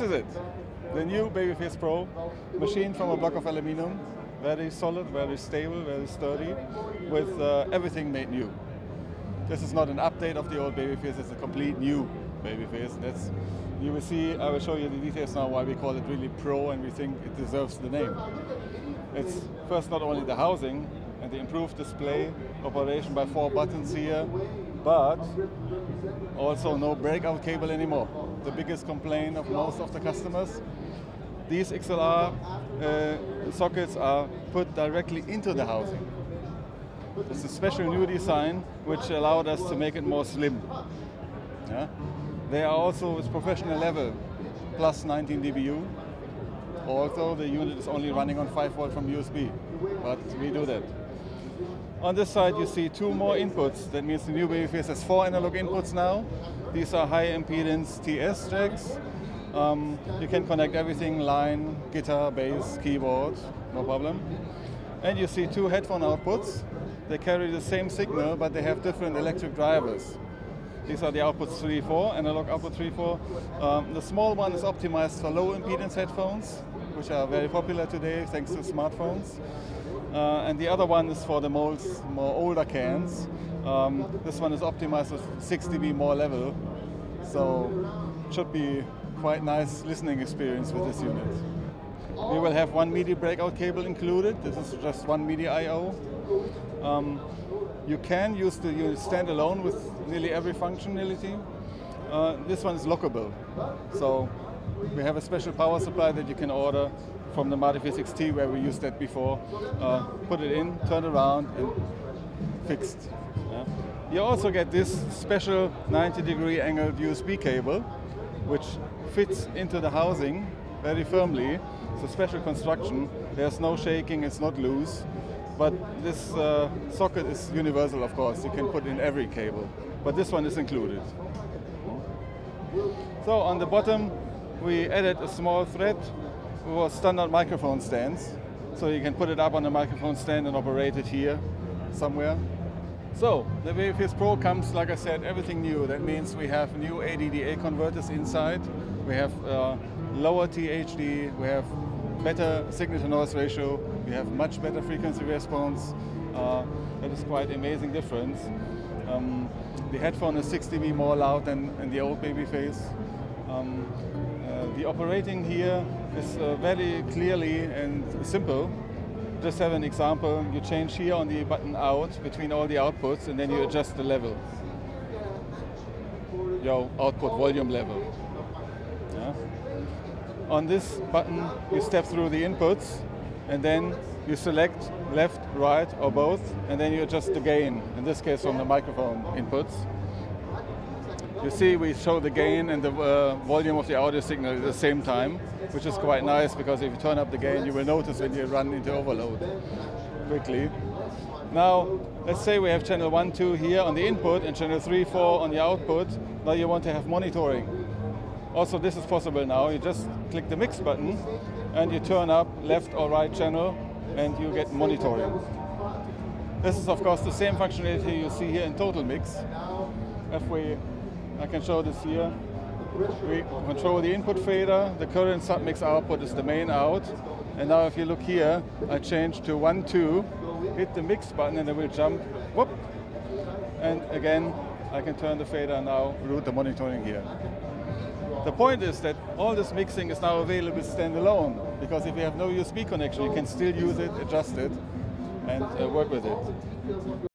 This is it, the new Babyface Pro machine from a block of aluminum, very solid, very stable, very sturdy, with everything made new. This is not an update of the old Babyface, it's a complete new Babyface. That's, you will see, I will show you the details now why we call it really Pro and we think it deserves the name. It's first not only the housing and the improved display operation by 4 buttons here, but also no breakout cable anymore. The biggest complaint of most of the customers. These XLR sockets are put directly into the housing. It's a special new design which allowed us to make it more slim. Yeah? They are also at professional level, plus 19 dBU. Although the unit is only running on 5V from USB, but we do that. On this side you see 2 more inputs. That means the new Babyface has 4 analog inputs now. These are high impedance TS jacks. You can connect everything, line, guitar, bass, keyboard, no problem. And you see 2 headphone outputs. They carry the same signal, but they have different electric drivers. These are the outputs 3-4, analog output 3-4. The small one is optimized for low impedance headphones, which are very popular today thanks to smartphones. And the other one is for the more older cans. This one is optimized with 6 dB more level, so should be quite nice listening experience with this unit. We will have 1 MIDI breakout cable included. This is just 1 MIDI I/O. You can use the unit standalone with nearly every functionality. This one is lockable, so we have a special power supply that you can order from the Marty F6 T where we used that before. Put it in, turn around, and fixed. Yeah. You also get this special 90-degree angled USB cable, which fits into the housing very firmly. It's a special construction. There's no shaking, it's not loose. But this socket is universal, of course. You can put in every cable. But this one is included. So on the bottom, we added a small thread with standard microphone stands. So you can put it up on a microphone stand and operate it here somewhere. So the Babyface Pro comes, like I said, everything new. That means we have new ADDA converters inside. We have lower THD. We have better signal-to-noise ratio. We have much better frequency response. That is quite amazing difference. The headphone is 6 dB more loud than in the old Babyface. The operating here is very clearly and simple. Just have an example. You change here on the button out between all the outputs, and then you adjust the level. Your output volume level. Yeah. On this button, you step through the inputs, and then you select left, right, or both, and then you adjust the gain. In this case, from the microphone inputs. You see, we show the gain and the volume of the audio signal at the same time, which is quite nice because if you turn up the gain, you will notice when you run into overload quickly. Now, let's say we have channel 1, 2 here on the input and channel 3, 4 on the output. Now you want to have monitoring. Also, this is possible now. You just click the mix button and you turn up left or right channel and you get monitoring. This is, of course, the same functionality you see here in TotalMix. If we I can show this here. We control the input fader, the current submix output is the main out. And now if you look here, I change to 1, 2, hit the mix button and it will jump, whoop. And again, I can turn the fader and now route the monitoring here. The point is that all this mixing is now available standalone, because if you have no USB connection, you can still use it, adjust it, and work with it.